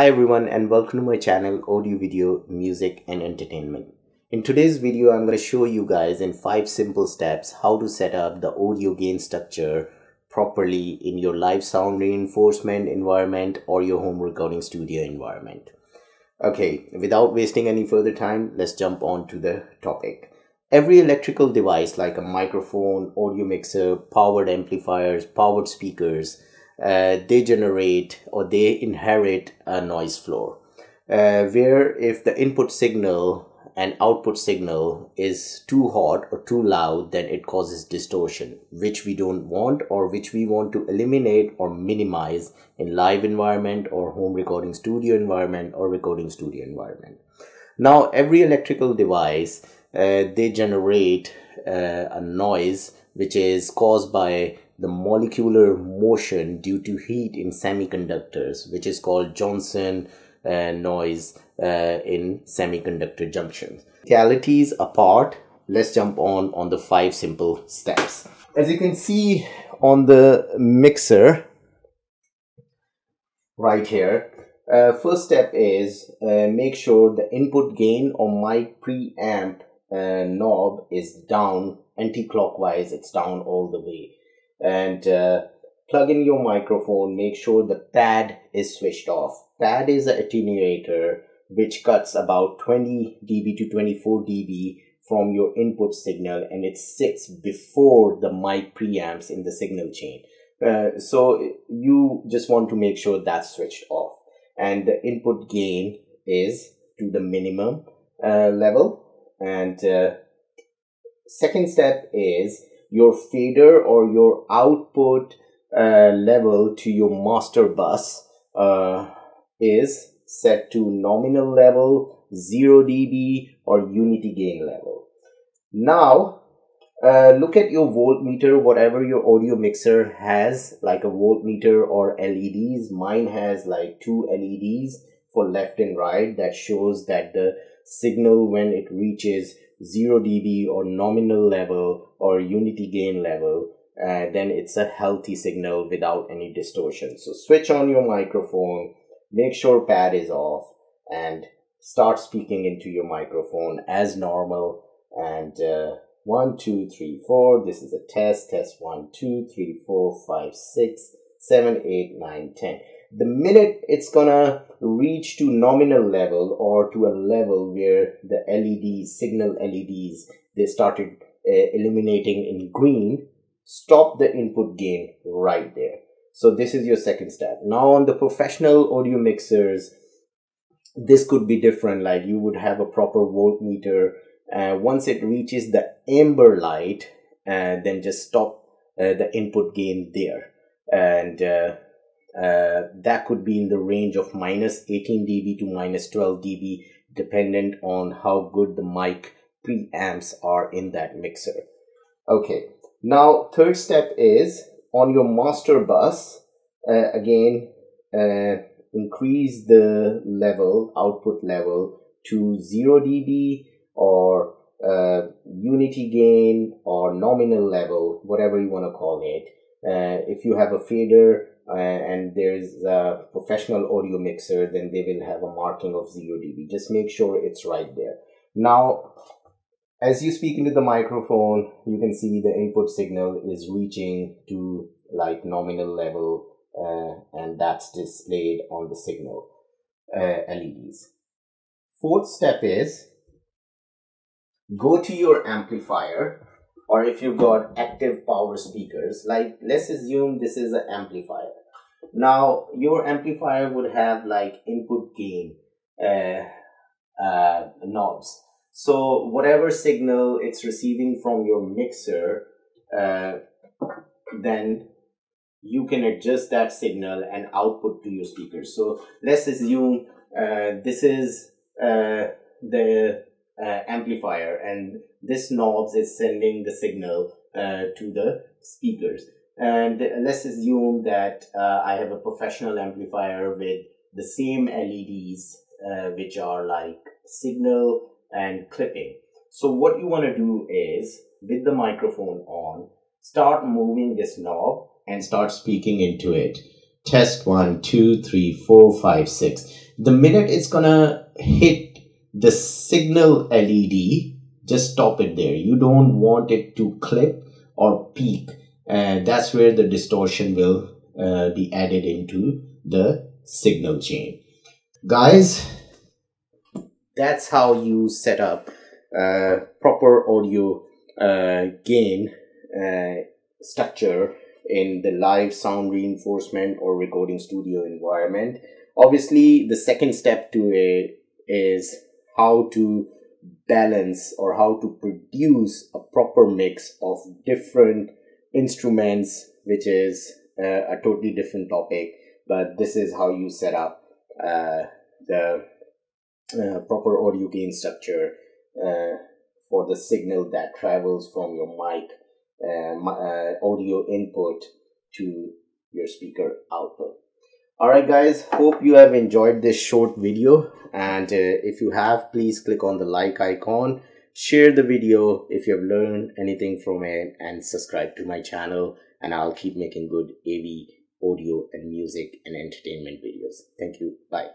Hi everyone and welcome to my channel Audio Video Music and Entertainment. In today's video I'm going to show you guys in 5 simple steps how to set up the audio gain structure properly in your live sound reinforcement environment or your home recording studio environment. Okay, without wasting any further time, let's jump on to the topic. Every electrical device like a microphone, audio mixer, powered amplifiers, powered speakers, they generate or they inherit a noise floor where if the input signal and output signal is too hot or too loud, then it causes distortion, which we don't want or which we want to eliminate or minimize in live environment or home recording studio environment or recording studio environment. Now every electrical device they generate a noise which is caused by the molecular motion due to heat in semiconductors, which is called Johnson noise in semiconductor junctions. Realities apart, let's jump on the 5 simple steps. As you can see on the mixer right here, first step is make sure the input gain or mic preamp knob is down anti-clockwise, it's down all the way. And plug in your microphone, make sure the PAD is switched off. PAD is an attenuator which cuts about 20 dB to 24 dB from your input signal, and it sits before the mic preamps in the signal chain. So you just want to make sure that's switched off. And the input gain is to the minimum level. And second step is your fader or your output level to your master bus is set to nominal level, 0 dB or unity gain level. Now look at your voltmeter, whatever your audio mixer has, like a voltmeter or LEDs. Mine has like 2 LEDs for left and right that shows that the signal when it reaches 0 dB or nominal level or unity gain level, then it's a healthy signal without any distortion. So switch on your microphone, make sure pad is off, and start speaking into your microphone as normal. And 1, 2, 3, 4, this is a test 1, 2, 3, 4, 5, 6, 7, 8, 9, 10. The minute it's gonna reach to nominal level or to a level where the LEDs, signal LEDs, they started illuminating in green, stop the input gain right there. So this is your second step. Now on the professional audio mixers, this could be different. Like you would have a proper voltmeter. Once it reaches the amber light, then just stop the input gain there. And that could be in the range of minus 18 dB to minus 12 dB dependent on how good the mic preamps are in that mixer. Okay, now third step is on your master bus, again increase the level, output level to 0 dB or unity gain or nominal level, whatever you want to call it. If you have a fader and there's a professional audio mixer, then they will have a marking of 0 dB. Just make sure it's right there. Now as you speak into the microphone, you can see the input signal is reaching to like nominal level, and that's displayed on the signal LEDs. Fourth step is go to your amplifier, or if you've got active power speakers, like let's assume this is an amplifier. Now your amplifier would have like input gain knobs. So whatever signal it's receiving from your mixer, then you can adjust that signal and output to your speakers. So let's assume this is the amplifier, and this knob is sending the signal to the speakers. And let's assume that I have a professional amplifier with the same LEDs which are like signal and clipping. So what you want to do is, with the microphone on, start moving this knob and start speaking into it. Test 1, 2, 3, 4, 5, 6. The minute it's gonna hit the signal LED, just stop it there. You don't want it to clip or peak. That's where the distortion will be added into the signal chain. Guys, that's how you set up proper audio gain structure in the live sound reinforcement or recording studio environment. Obviously, the second step to it is how to balance or how to produce a proper mix of different instruments, which is a totally different topic, but this is how you set up the proper audio gain structure for the signal that travels from your mic audio input to your speaker output. Alright guys, hope you have enjoyed this short video, and if you have, please click on the like icon, share the video if you have learned anything from it, and subscribe to my channel, and I'll keep making good AV, audio and music and entertainment videos. Thank you. Bye.